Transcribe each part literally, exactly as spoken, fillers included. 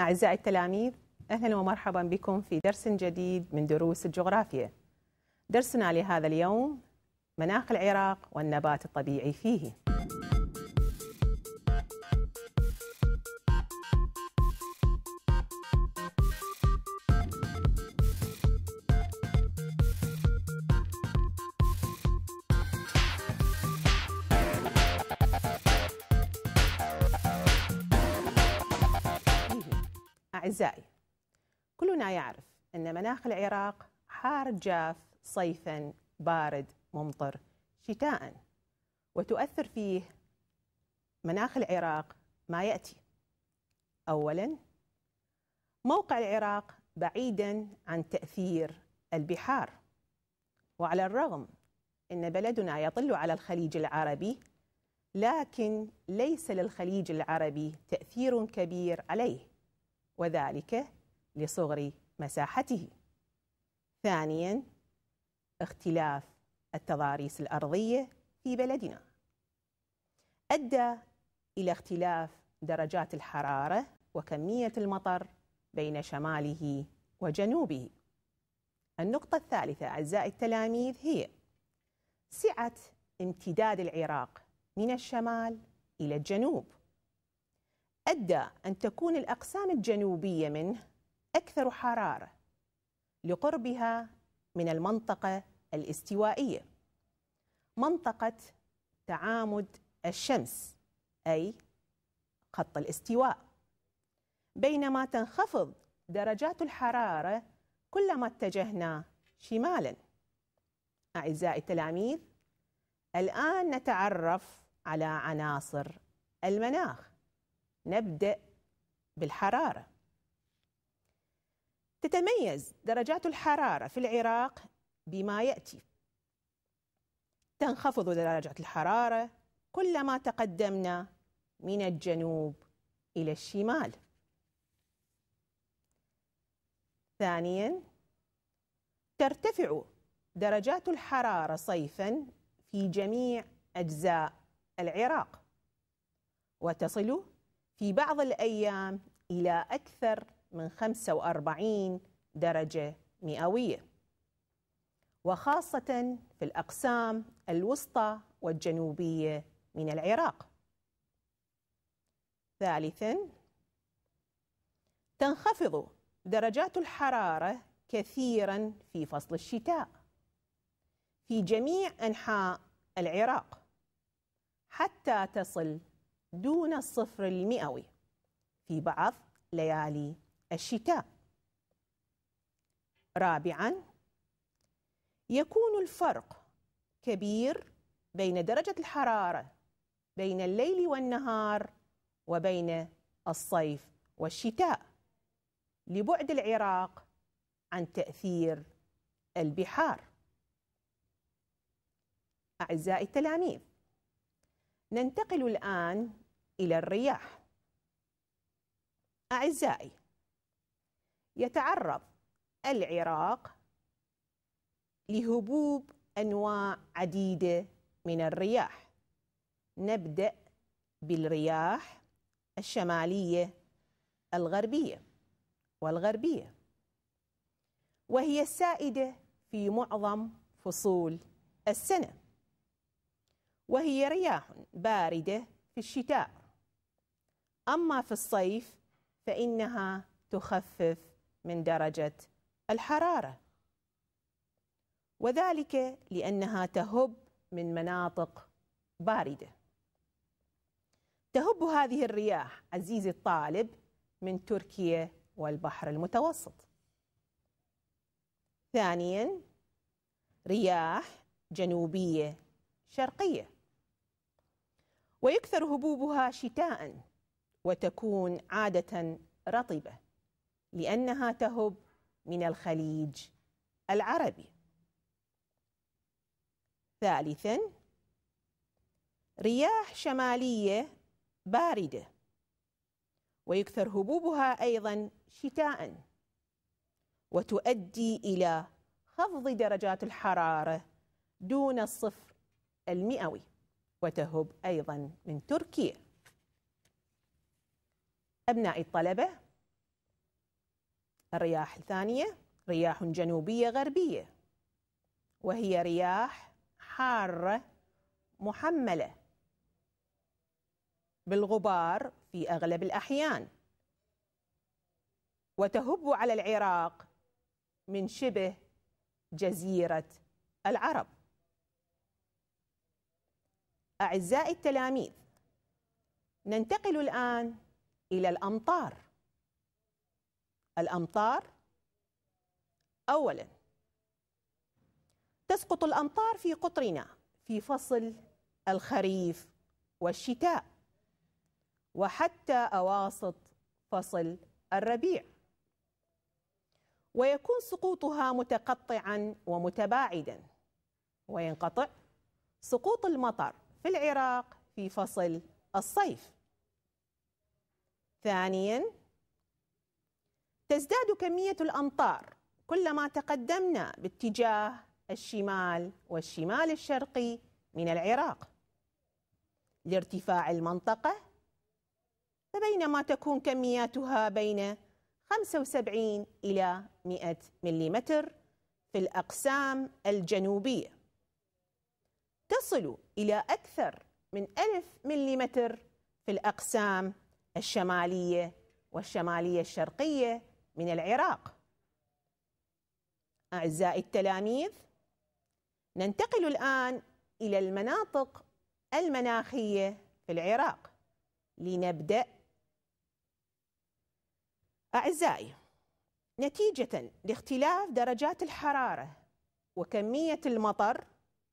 أعزائي التلاميذ، أهلا ومرحبا بكم في درس جديد من دروس الجغرافيا. درسنا لهذا اليوم مناخ العراق والنبات الطبيعي فيه. أعزائي، كلنا يعرف أن مناخ العراق حار جاف، صيفاً بارد ممطر شتاءً، وتؤثر فيه مناخ العراق ما يأتي. أولاً، موقع العراق بعيداً عن تأثير البحار، وعلى الرغم أن بلدنا يطل على الخليج العربي، لكن ليس للخليج العربي تأثير كبير عليه، وذلك لصغر مساحته. ثانياً، اختلاف التضاريس الأرضية في بلدنا أدى إلى اختلاف درجات الحرارة وكمية المطر بين شماله وجنوبه. النقطة الثالثة أعزائي التلاميذ هي سعة امتداد العراق من الشمال إلى الجنوب، أدى أن تكون الأقسام الجنوبية منه أكثر حرارة لقربها من المنطقة الاستوائية، منطقة تعامد الشمس أي خط الاستواء، بينما تنخفض درجات الحرارة كلما اتجهنا شمالا. أعزائي التلاميذ، الآن نتعرف على عناصر المناخ. نبدأ بالحرارة. تتميز درجات الحرارة في العراق بما يأتي: تنخفض درجات الحرارة كلما تقدمنا من الجنوب إلى الشمال. ثانياً، ترتفع درجات الحرارة صيفاً في جميع أجزاء العراق، وتصل في بعض الأيام إلى أكثر من خمسة وأربعين درجة مئوية، وخاصة في الأقسام الوسطى والجنوبية من العراق. ثالثاً، تنخفض درجات الحرارة كثيراً في فصل الشتاء في جميع أنحاء العراق، حتى تصل دون الصفر المئوي في بعض ليالي الشتاء. رابعاً، يكون الفرق كبير بين درجة الحرارة بين الليل والنهار وبين الصيف والشتاء، لبعد العراق عن تأثير البحار. أعزائي التلاميذ، ننتقل الآن إلى الرياح. أعزائي، يتعرض العراق لهبوب أنواع عديدة من الرياح. نبدأ بالرياح الشمالية الغربية والغربية، وهي السائدة في معظم فصول السنة، وهي رياح باردة في الشتاء. أما في الصيف فإنها تخفف من درجة الحرارة، وذلك لأنها تهب من مناطق باردة. تهب هذه الرياح عزيزي الطالب من تركيا والبحر المتوسط. ثانياً، رياح جنوبية شرقية، ويكثر هبوبها شتاءً، وتكون عادة رطبة لأنها تهب من الخليج العربي. ثالثاً، رياح شمالية باردة، ويكثر هبوبها أيضا شتاء، وتؤدي إلى خفض درجات الحرارة دون الصفر المئوي، وتهب أيضا من تركيا. أبناء الطلبة، الرياح الثانية رياح جنوبية غربية، وهي رياح حارة محملة بالغبار في أغلب الأحيان، وتهب على العراق من شبه جزيرة العرب. أعزائي التلاميذ، ننتقل الآن إلى الأمطار. الأمطار، أولاً تسقط الأمطار في قطرنا في فصل الخريف والشتاء، وحتى أواسط فصل الربيع، ويكون سقوطها متقطعاً ومتباعداً، وينقطع سقوط المطر في العراق في فصل الصيف. ثانياً، تزداد كمية الأمطار كلما تقدمنا باتجاه الشمال والشمال الشرقي من العراق لارتفاع المنطقة، فبينما تكون كمياتها بين خمسة وسبعين إلى مئة ملم في الأقسام الجنوبية، تصل إلى أكثر من ألف ملم في الأقسام الشمالية والشمالية الشرقية من العراق. أعزائي التلاميذ، ننتقل الآن إلى المناطق المناخية في العراق لنبدأ. أعزائي، نتيجة لاختلاف درجات الحرارة وكمية المطر،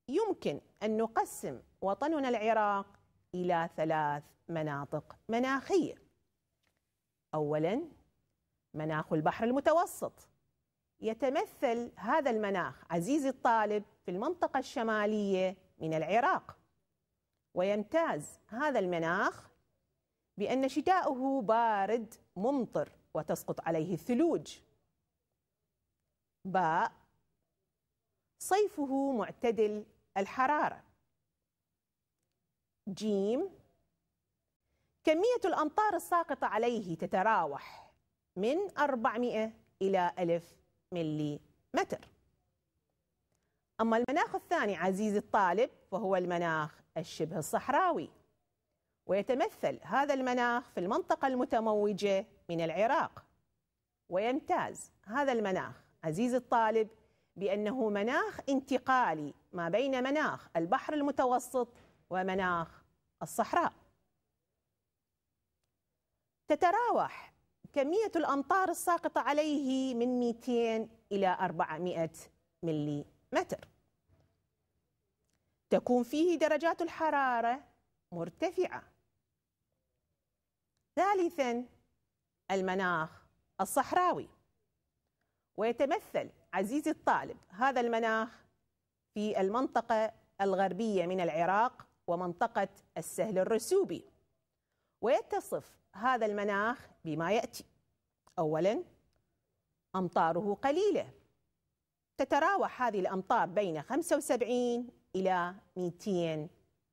يمكن أن نقسم وطننا العراق إلى ثلاث مناطق مناخية. أولاً، مناخ البحر المتوسط. يتمثل هذا المناخ عزيزي الطالب في المنطقة الشمالية من العراق، ويمتاز هذا المناخ بأن شتاؤه بارد ممطر وتسقط عليه الثلوج. باء، صيفه معتدل الحرارة. جيم، كمية الأمطار الساقطة عليه تتراوح من أربعمئة إلى ألف ملي متر. أما المناخ الثاني عزيزي الطالب فهو المناخ الشبه الصحراوي، ويتمثل هذا المناخ في المنطقة المتموجة من العراق، ويمتاز هذا المناخ عزيزي الطالب بأنه مناخ انتقالي ما بين مناخ البحر المتوسط ومناخ الصحراء. تتراوح كمية الأمطار الساقطة عليه من مئتين إلى أربعمئة ملي متر. تكون فيه درجات الحرارة مرتفعة. ثالثاً، المناخ الصحراوي، ويتمثل عزيزي الطالب هذا المناخ في المنطقة الغربية من العراق ومنطقة السهل الرسوبي، ويتصف هذا المناخ بما يأتي. أولاً، أمطاره قليلة، تتراوح هذه الأمطار بين خمسة وسبعين إلى مئتين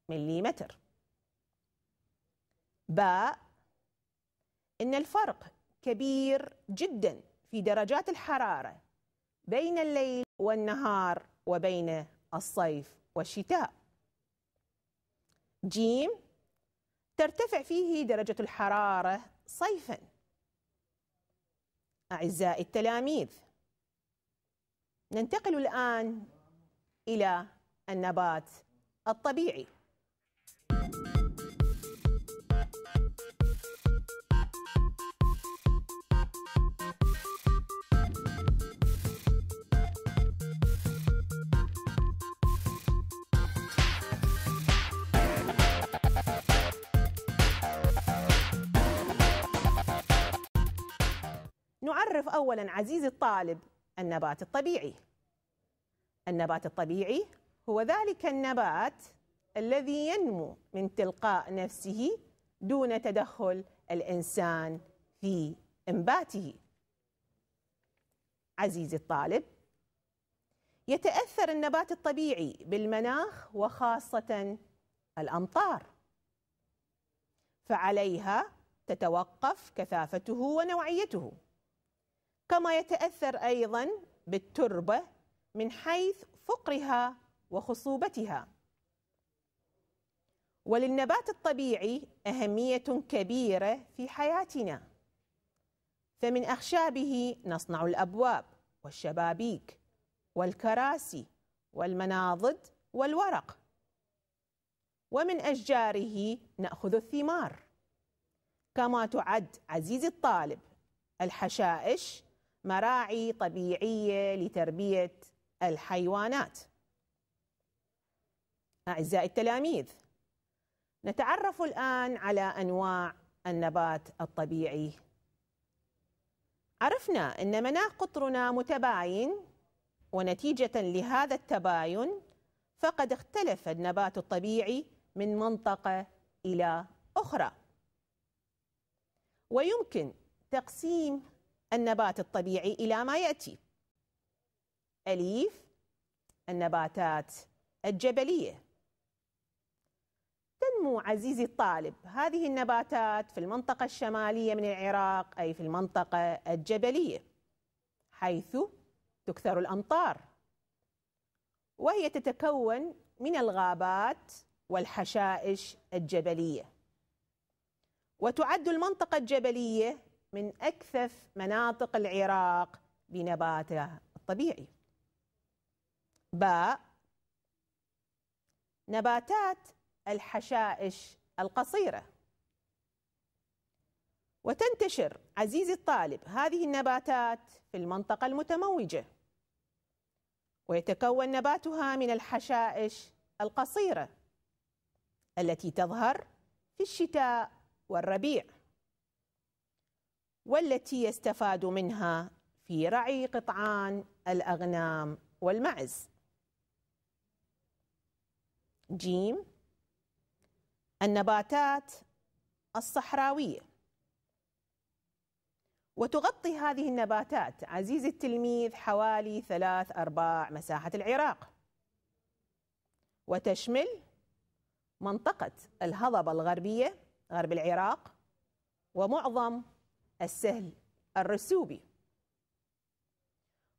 ملم. باء، إن الفرق كبير جداً في درجات الحرارة بين الليل والنهار وبين الصيف والشتاء. جيم، ترتفع فيه درجة الحرارة صيفاً. أعزائي التلاميذ، ننتقل الآن إلى النبات الطبيعي. نعرف أولاً عزيزي الطالب النبات الطبيعي. النبات الطبيعي هو ذلك النبات الذي ينمو من تلقاء نفسه دون تدخل الإنسان في إنباته. عزيزي الطالب، يتأثر النبات الطبيعي بالمناخ وخاصة الأمطار، فعليها تتوقف كثافته ونوعيته، كما يتأثر أيضا بالتربة من حيث فقرها وخصوبتها. وللنبات الطبيعي أهمية كبيرة في حياتنا، فمن أخشابه نصنع الأبواب والشبابيك والكراسي والمناضد والورق، ومن أشجاره نأخذ الثمار. كما تعد عزيزي الطالب الحشائش مراعي طبيعية لتربية الحيوانات. أعزائي التلاميذ، نتعرف الآن على أنواع النبات الطبيعي. عرفنا أن مناخ قطرنا متباين، ونتيجة لهذا التباين فقد اختلف النبات الطبيعي من منطقة إلى أخرى. ويمكن تقسيم النبات الطبيعي إلى ما يأتي: أليف النباتات الجبلية. تنمو عزيزي الطالب هذه النباتات في المنطقة الشمالية من العراق، أي في المنطقة الجبلية حيث تكثر الأمطار، وهي تتكون من الغابات والحشائش الجبلية. وتعد المنطقة الجبلية من أكثف مناطق العراق بنباتها الطبيعي. باء نباتات الحشائش القصيرة. وتنتشر عزيزي الطالب هذه النباتات في المنطقة المتموجة، ويتكون نباتها من الحشائش القصيرة التي تظهر في الشتاء والربيع، والتي يستفاد منها في رعي قطعان الأغنام والمعز. جيم النباتات الصحراوية. وتغطي هذه النباتات عزيزي التلميذ حوالي ثلاث أرباع مساحة العراق، وتشمل منطقة الهضبة الغربية غرب العراق ومعظم السهل الرسوبي،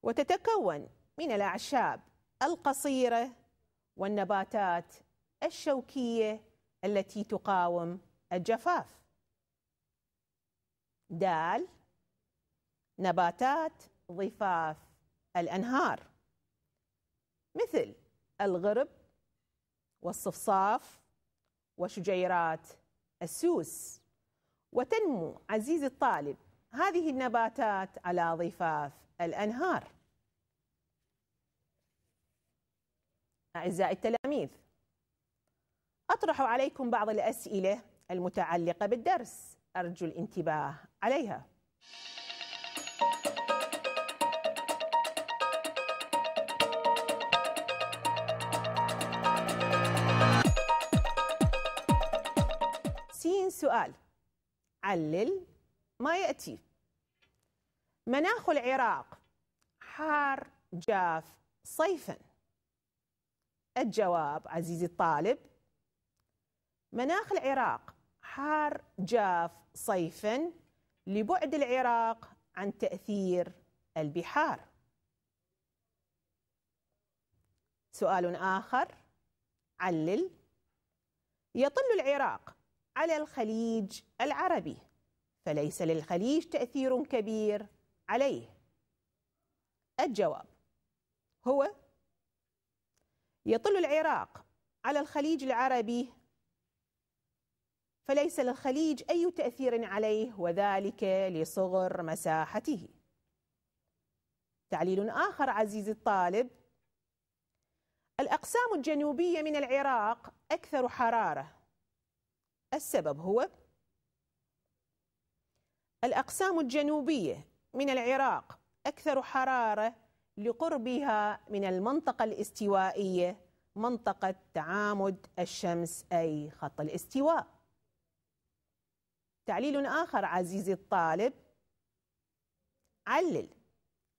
وتتكون من الأعشاب القصيرة والنباتات الشوكية التي تقاوم الجفاف. دال نباتات ضفاف الأنهار مثل الغرب والصفصاف وشجيرات السوس. وتنمو عزيزي الطالب هذه النباتات على ضفاف الأنهار. أعزائي التلاميذ، أطرح عليكم بعض الأسئلة المتعلقة بالدرس، أرجو الانتباه عليها. سين سؤال، علل ما يأتي. مناخ العراق حار جاف صيفا. الجواب عزيزي الطالب: مناخ العراق حار جاف صيفا لبعد العراق عن تأثير البحار. سؤال آخر، علل يطل العراق على الخليج العربي فليس للخليج تأثير كبير عليه. الجواب هو: يطل العراق على الخليج العربي فليس للخليج أي تأثير عليه، وذلك لصغر مساحته. تعليل آخر عزيزي الطالب، الأقسام الجنوبية من العراق أكثر حرارة. السبب هو: الأقسام الجنوبية من العراق أكثر حرارة لقربها من المنطقة الاستوائية، منطقة تعامد الشمس أي خط الاستواء. تعليل آخر عزيزي الطالب، علل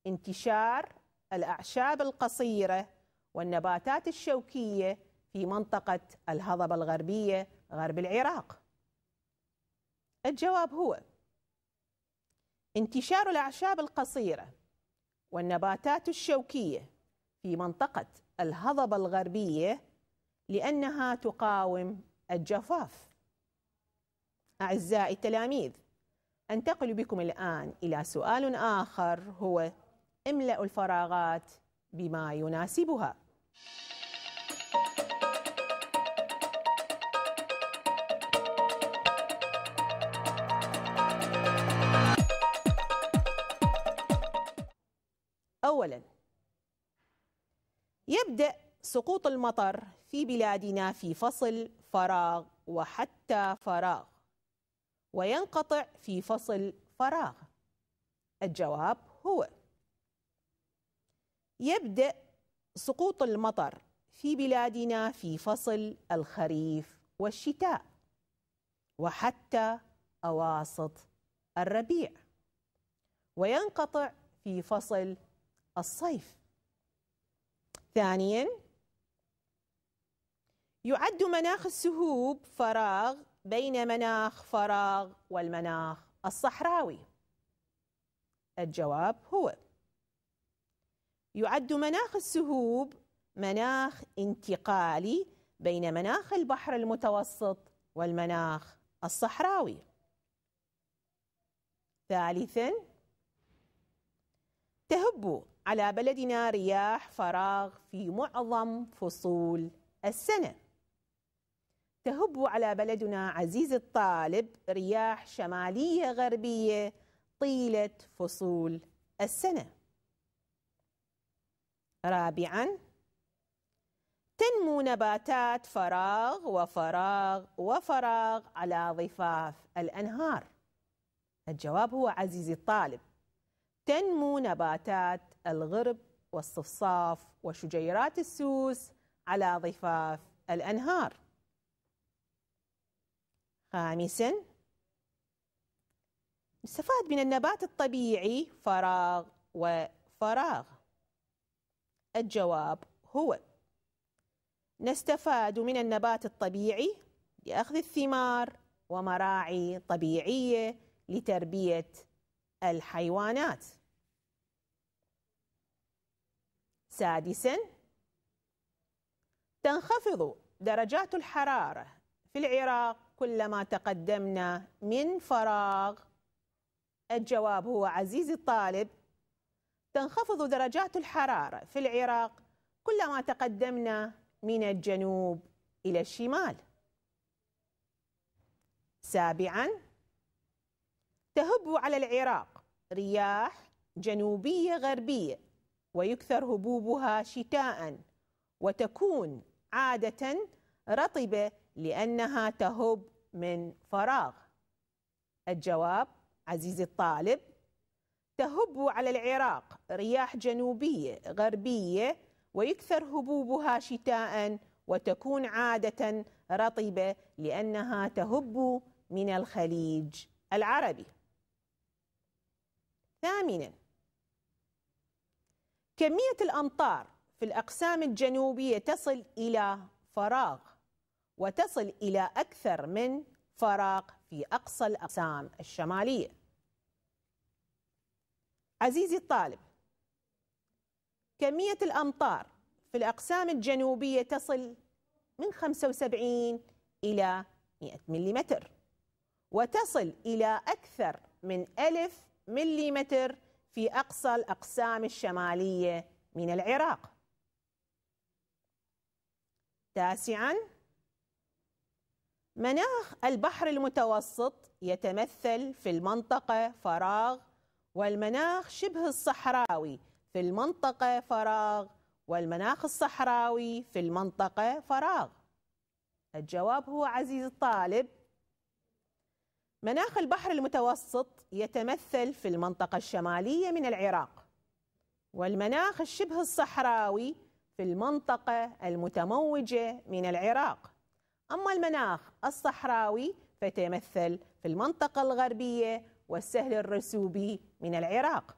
انتشار الأعشاب القصيرة والنباتات الشوكية في منطقة الهضبة الغربية غرب العراق. الجواب هو انتشار الأعشاب القصيرة والنباتات الشوكية في منطقة الهضبة الغربية لأنها تقاوم الجفاف. أعزائي التلاميذ، أنتقل بكم الآن إلى سؤال آخر هو املأ الفراغات بما يناسبها. أولاً، يبدأ سقوط المطر في بلادنا في فصل فراغ وحتى فراغ وينقطع في فصل فراغ. الجواب هو يبدأ سقوط المطر في بلادنا في فصل الخريف والشتاء وحتى أواسط الربيع وينقطع في فصل الصيف. ثانياً، يعد مناخ السهوب فراغ بين مناخ فراغ والمناخ الصحراوي. الجواب هو يعد مناخ السهوب مناخ انتقالي بين مناخ البحر المتوسط والمناخ الصحراوي. ثالثاً، تهب على بلدنا رياح فراغ في معظم فصول السنة. تهب على بلدنا عزيزي الطالب رياح شمالية غربية طيلة فصول السنة. رابعاً، تنمو نباتات فراغ وفراغ وفراغ على ضفاف الأنهار. الجواب هو عزيزي الطالب، تنمو نباتات الغرب والصفصاف وشجيرات السوس على ضفاف الأنهار. خامساً، نستفاد من النبات الطبيعي فراغ وفراغ. الجواب هو نستفاد من النبات الطبيعي لأخذ الثمار ومراعي طبيعية لتربية الحيوانات. سادساً، تنخفض درجات الحرارة في العراق كلما تقدمنا من فراغ. الجواب هو عزيزي الطالب، تنخفض درجات الحرارة في العراق كلما تقدمنا من الجنوب إلى الشمال. سابعاً، تهب على العراق رياح جنوبية غربية ويكثر هبوبها شتاءً وتكون عادة رطبة لأنها تهب من فراغ. الجواب عزيزي الطالب، تهب على العراق رياح جنوبية غربية ويكثر هبوبها شتاءً وتكون عادة رطبة لأنها تهب من الخليج العربي. ثامناً، كمية الأمطار في الأقسام الجنوبية تصل إلى فراغ وتصل إلى أكثر من فراغ في أقصى الأقسام الشمالية. عزيزي الطالب، كمية الأمطار في الأقسام الجنوبية تصل من خمسة وسبعين إلى مئة ملم وتصل إلى أكثر من ألف ملم في أقصى الأقسام الشمالية من العراق. تاسعاً، مناخ البحر المتوسط يتمثل في المنطقة فراغ والمناخ شبه الصحراوي في المنطقة فراغ والمناخ الصحراوي في المنطقة فراغ. الجواب هو عزيزي الطالب، مناخ البحر المتوسط يتمثل في المنطقة الشمالية من العراق والمناخ الشبه الصحراوي في المنطقة المتموجة من العراق، أما المناخ الصحراوي فتمثل في المنطقة الغربية والسهل الرسوبي من العراق.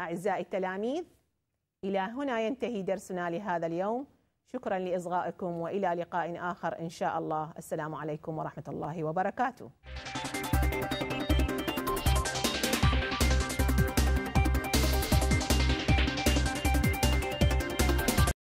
أعزائي التلاميذ، إلى هنا ينتهي درسنا لهذا اليوم. شكرا لإصغائكم، وإلى لقاء آخر إن شاء الله. السلام عليكم ورحمة الله وبركاته.